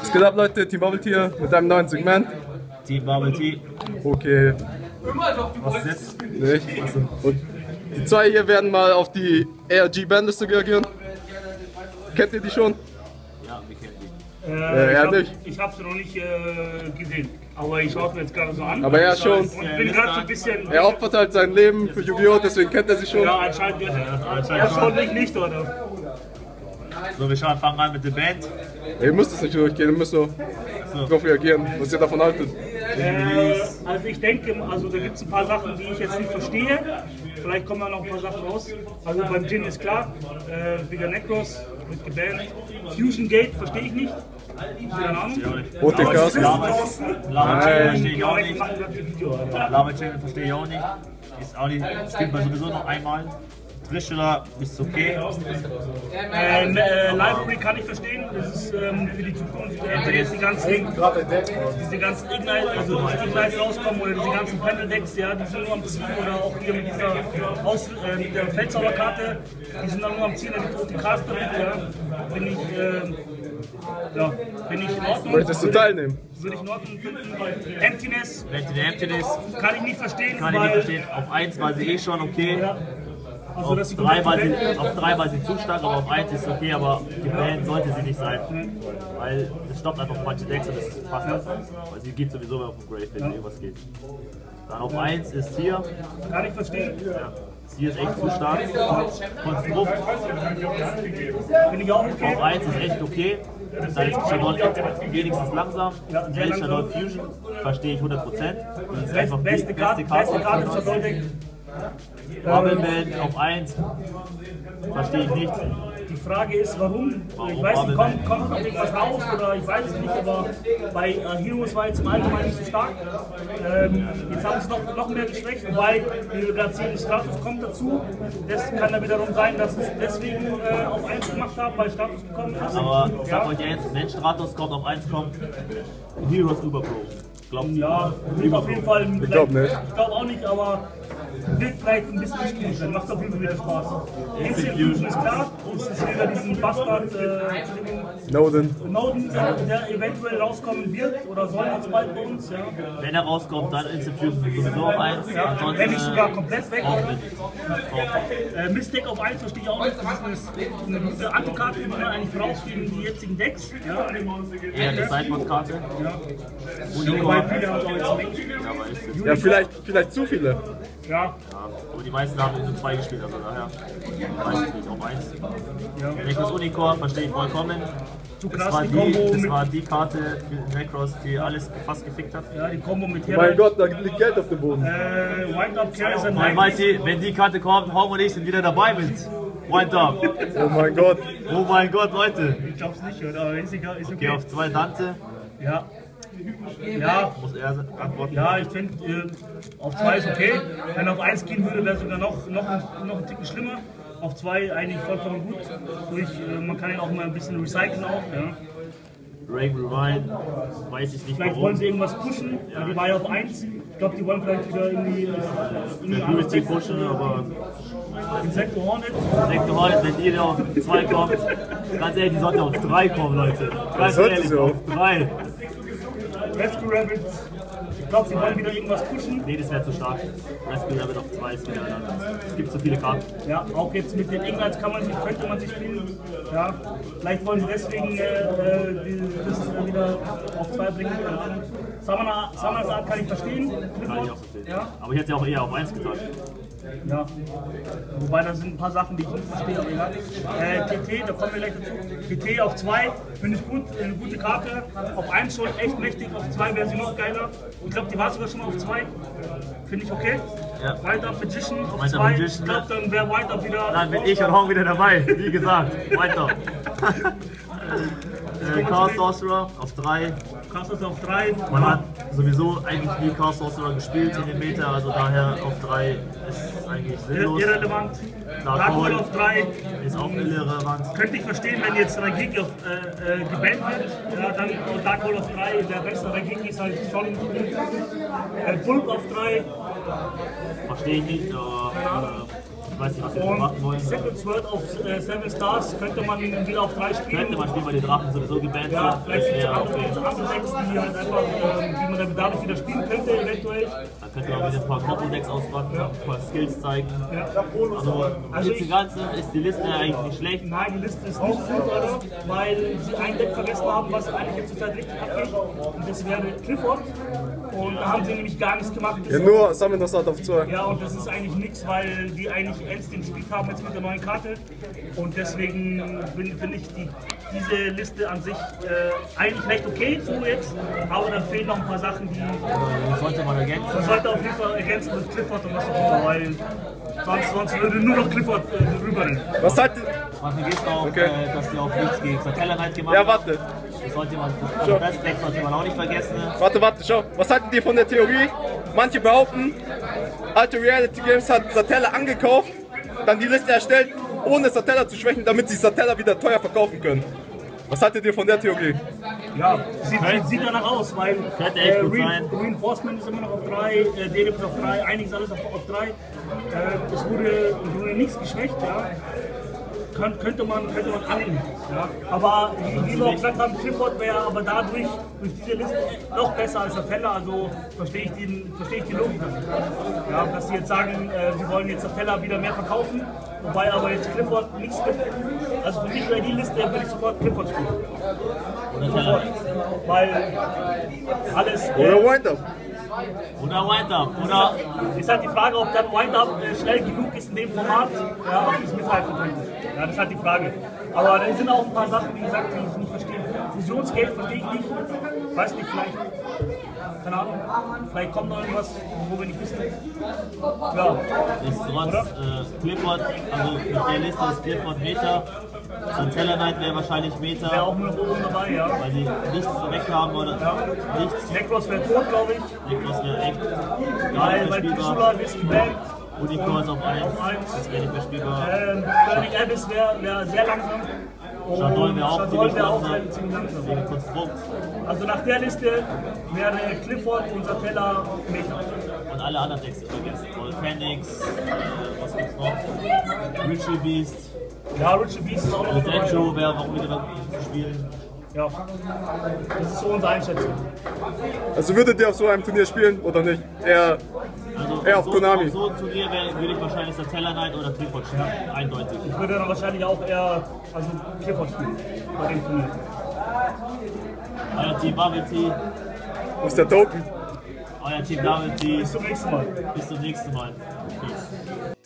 Was geht ab, Leute? Team Bobble hier mit einem neuen Segment. Team Bobble. Okay. Was ist jetzt? Nicht? Also. Und die zwei hier werden mal auf die ARG-Bandliste reagieren. Kennt ihr die schon? Ja, wir kennen die. Ich hab's noch nicht gesehen. Aber ich hoffe jetzt gerade so an. Aber ja, schon. Ich bin gerade so ein bisschen. Er opfert halt sein Leben für Yu-Gi-Oh, deswegen kennt er sie schon. Ja, anscheinend. Er schon nicht, oder? So, wir schauen, fangen an mit der Band. Ihr müsst es nicht durchgehen, ihr müsst so darauf reagieren, was ihr davon haltet. Also ich denke, also da gibt es ein paar Sachen, die ich jetzt nicht verstehe. Vielleicht kommen da noch ein paar Sachen raus. Also beim Jin ist klar, wieder Nekroz wird gebannt. Fusion Gate verstehe ich nicht. Keine Ahnung. Und den Chaos Lava Channel verstehe ich auch nicht. Lava Channel verstehe ich auch nicht. Ist auch nicht. Spielt man sowieso noch einmal. Trischler ist okay. Library kann ich verstehen, das ist für die Zukunft. Entweder jetzt die ganzen Ignite, also die Ignite rauskommen oder diese ganzen Panel-Decks, ja, die sind nur am Ziel, oder auch hier mit dieser mit der Feldzauberkarte, die sind dann nur am Ziel, da gibt es auch die Kraftberechte, ja. Bin ich in Ordnung. Möchtest du teilnehmen? Würde ich in Ordnung finden, weil Emptiness. Kann ich nicht verstehen. Auf 1 war sie eh schon okay. Ja. Also, auf drei war sie zu stark, aber auf 1 ist okay, aber die Band sollte sie nicht sein. Weil es stoppt einfach manche Decks und das passt einfach. Weil sie geht sowieso auf den Grave, wenn irgendwas geht. Dann auf 1 ist hier. Kann ich verstehen. Ja. Hier ist echt zu stark. Konstrukt. Finde ich auch okay. Auf 1 ist echt okay. Dann ist Shalom wenigstens langsam. Welcher Shalom Fusion verstehe ich 100%. Das ist einfach die beste Karte. Bobble Band auf 1 verstehe ich nicht. Die Frage ist, warum? Ich weiß nicht, kommt noch irgendwas raus oder ich weiß es nicht, aber bei Heroes war jetzt im Allgemeinen nicht so stark. Jetzt haben sie noch mehr geschwächt, weil die ganze Stratos kommt dazu. Das kann dann wiederum sein, dass es deswegen auf 1 gemacht hat, weil Stratos gekommen ist. Aber ich sag euch jetzt, wenn Stratos kommt auf 1 kommt, Heroes überbrochen. Glauben Sie? Ja, auf jeden Fall. Ich glaube nicht. Ich glaube auch nicht, aber wird vielleicht ein bisschen gespielt, macht auf jeden Fall wieder Spaß. Instant Fusion ist klar, und es ist wieder diesen Bastard Noden, der eventuell rauskommen wird oder soll jetzt bald bei uns. Ja. Wenn er rauskommt, dann Instant Fusion sowieso auf 1. Wenn nicht sogar komplett weg. Mistdeck auf 1 verstehe ich auch nicht. Das ist eine Antikarte, die man eigentlich braucht gegen die jetzigen Decks. Ja, eine Sideboard-Karte. Ja, vielleicht zu viele. Ja. Aber die meisten haben in so 2 gespielt, also daher weiß ich nicht, auf 1. Ja. Nekroz Unicorn verstehe ich vollkommen. Zu krass, das war die Karte für Nekroz, die alles fast gefickt hat. Ja, die Kombo mit Herren. Mein Gott, da liegt Geld auf dem Boden. Wind Up, Chaos und wenn die Karte kommt, Hauke und ich sind wieder dabei mit Wind Up. Oh mein Gott. Oh mein Gott, Leute. Ich glaub's nicht, oder? Aber ist egal, ist okay. Okay, auf 2 Dante. Ja. Ja, muss er antworten. Ja, ich finde, auf 2 ist okay. Wenn auf 1 gehen würde, wäre es sogar noch ein Ticken schlimmer. Auf 2 eigentlich vollkommen gut. Man kann ihn auch mal ein bisschen recyceln. Ja. Rake Rewind, weiß ich nicht. Vielleicht warum. Wollen sie irgendwas pushen, ja. Die war ja auf 1. Ich glaube, die wollen vielleicht wieder irgendwie. Die pushen, aber. Insector Hornet. Insector Hornet, wenn die auf 2 kommt. Ganz ehrlich, die sollte auf 3 kommen, Leute. Ganz ehrlich, auf 3. Rescue Rabbit, ich glaube, sie wollen wieder irgendwas pushen. Ne, das wäre zu stark. Rescue Rabbit auf 2 ist wieder anders. Es gibt so viele Karten. Ja, auch jetzt mit den Inhalts könnte man sich spielen. Ja, vielleicht wollen sie deswegen das wieder auf 2 bringen. Summoner's Art kann ich verstehen. Kann ich auch verstehen. Ja. Aber ich hätte ja auch eher auf 1 getan. Ja, wobei da sind ein paar Sachen, die ich nicht verstehe, aber ja. T.T., da kommen wir gleich dazu. T.T. auf 2 finde ich gut, eine gute Karte. Auf 1 schon echt mächtig, auf 2 wäre sie noch geiler. Ich glaube, die war sogar schon mal auf 2. Finde ich okay. Ja. Wind Up Magician auf 2. Ich glaube, dann wäre Wind Up wieder. Dann bin ich und Hong wieder dabei, wie gesagt. Wind Up. Chaos Sorcerer auf 3. Chaos Sorcerer auf 3. Man hat sowieso eigentlich nie Chaos Sorcerer gespielt in den Meta, also daher auf 3 ist eigentlich sinnlos. Irrelevant. Dark Hole auf 3 ist auch irrelevant. Könnte ich verstehen, wenn jetzt Rageki gebannt wird, ja, dann Dark Hole auf 3, der beste Rageki ist halt schon Pulp auf 3. Verstehe ich nicht, aber Ich weiß nicht, was wir machen wollen. Second Sword auf Seven Stars könnte man wieder auf 3 spielen. Könnte man spielen, weil die Drachen sowieso gebannt ja, sind. Vielleicht gibt es andere Decks, die halt einfach, wie man damit wieder spielen könnte, eventuell. Da könnte man wieder ein paar Combo-Decks auspacken, ja, ein paar Skills zeigen. Ja. Also im Ganzen ist die Liste eigentlich nicht schlecht. Nein, die Liste ist nicht gut, oder? Weil sie ein Deck vergessen haben, was eigentlich zurzeit richtig abgeht. Und das wäre Qliphort. Und da haben sie nämlich gar nichts gemacht. Ja, nur Summoner hat auf 2. Ja, und das ist eigentlich nichts, weil die eigentlich erst den Spiel haben jetzt mit der neuen Karte. Und deswegen finde ich diese Liste an sich eigentlich recht okay, so jetzt. Aber dann fehlen noch ein paar Sachen, die. Das sollte man ergänzen. Man sollte auf jeden Fall ergänzen mit Qliphort und was auch immer, weil sonst würde nur noch Qliphort rüberrennen. Was hat. Man vergisst auch, okay, dass die auch nichts gegen Satella halt gemacht haben. Ja, warte. Das sollte man, das sollte man auch nicht vergessen. Warte, schau. Was haltet ihr von der Theorie? Manche behaupten, alte Reality Games hat Satella angekauft, dann die Liste erstellt, ohne Satella zu schwächen, damit sie Satella wieder teuer verkaufen können. Was haltet ihr von der Theorie? Ja, sieht danach aus, weil Reinforcement ist immer noch auf 3, DLB ist auf 3, einiges alles auf 3. Es wurde nichts geschwächt, ja. Könnte man annehmen. Ja. Aber wie wir auch gesagt haben, Qliphort wäre aber dadurch, durch diese Liste, noch besser als Satella. Also verstehe ich die Logik. Ja, dass sie jetzt sagen, sie wollen jetzt Satella wieder mehr verkaufen, wobei aber jetzt Qliphort nichts gibt. Also für mich wäre die Liste, würde ich sofort Qliphort spielen. Sofort. Weil alles. Oder Wind Up. Oder Wind Up. Oder ist halt die Frage, ob dann Wind Up schnell genug ist in dem Format, ja, ob es mithalten könnte. Ja, das ist halt die Frage. Aber da sind auch ein paar Sachen, wie gesagt, die ich nicht verstehe. Fusions Gate verstehe ich nicht. Weiß nicht, vielleicht. Keine Ahnung. Vielleicht kommt noch irgendwas, wo wir nicht wissen. Ja. Nichtsdestotrotz, Qliphort, also mit der Liste ist Qliphort Meta. So ein Teller Knight wäre wahrscheinlich Meta. Wäre auch nur noch oben dabei, ja. Weil sie nichts weg haben oder ja, nichts. Nekroz wäre tot, glaube ich. Nekroz wäre echt. Weil Pichula ist gebannt. Unicorns auf 1, das wäre nicht mehr spielbar. Burning Abyss wäre sehr langsam. Shadol wäre auch ziemlich langsam. Wegen Konstrukt. Also nach der Liste wäre Qliphort und Satella Meta. Und alle anderen Decks, die vergessen. Volcanics, was gibt's noch? Ritual Beast. Ja, Ritual Beast ist auch noch. Sancho wäre auch wieder zu spielen. Ja, das ist so unsere Einschätzung. Also würdet ihr auf so einem Turnier spielen oder nicht? Eher auf Konami. Auf so einem Turnier würde ich wahrscheinlich Satella Knight oder Qliphort spielen, eindeutig. Ich würde dann wahrscheinlich auch eher Qliphort spielen bei dem Turnier. Euer Team Waviti. Wo ist der Token? Euer Team Waviti. Bis zum nächsten Mal. Bis zum nächsten Mal. Peace.